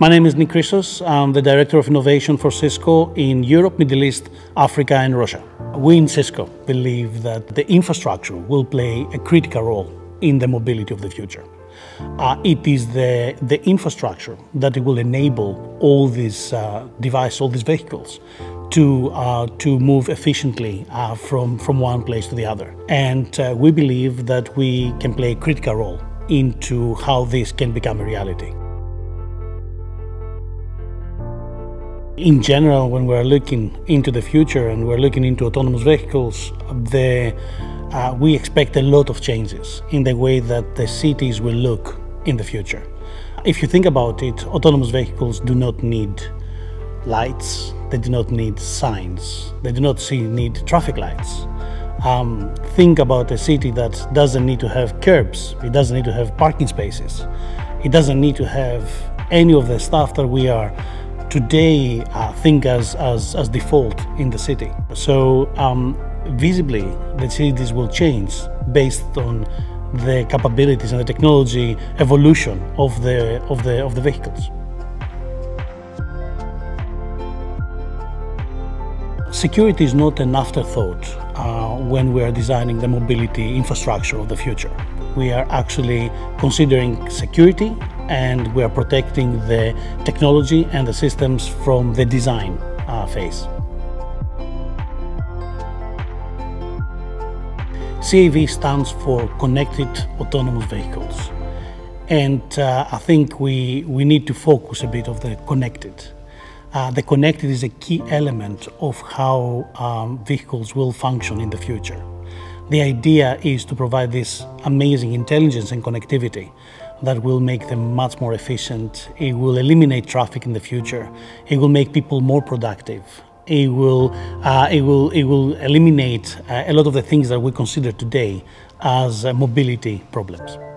My name is Nick Chrissos. I'm the Director of Innovation for Cisco in Europe, Middle East, Africa and Russia. We in Cisco believe that the infrastructure will play a critical role in the mobility of the future. It is the infrastructure that will enable all these devices, all these vehicles to move efficiently from one place to the other. And we believe that we can play a critical role into how this can become a reality. In general, when we're looking into the future and we're looking into autonomous vehicles, we expect a lot of changes in the way that the cities will look in the future. If you think about it, autonomous vehicles do not need lights, they do not need signs, they do not need traffic lights. Think about a city that doesn't need to have curbs, it doesn't need to have parking spaces, it doesn't need to have any of the stuff that we are today think as default in the city. So visibly the cities will change based on the capabilities and the technology evolution of the vehicles. Security is not an afterthought when we are designing the mobility infrastructure of the future. We are actually considering security and we are protecting the technology and the systems from the design phase. CAV stands for Connected Autonomous Vehicles, and I think we need to focus a bit on the connected. The connected is a key element of how vehicles will function in the future. The idea is to provide this amazing intelligence and connectivity that will make them much more efficient. It will eliminate traffic in the future. It will make people more productive. It will eliminate a lot of the things that we consider today as mobility problems.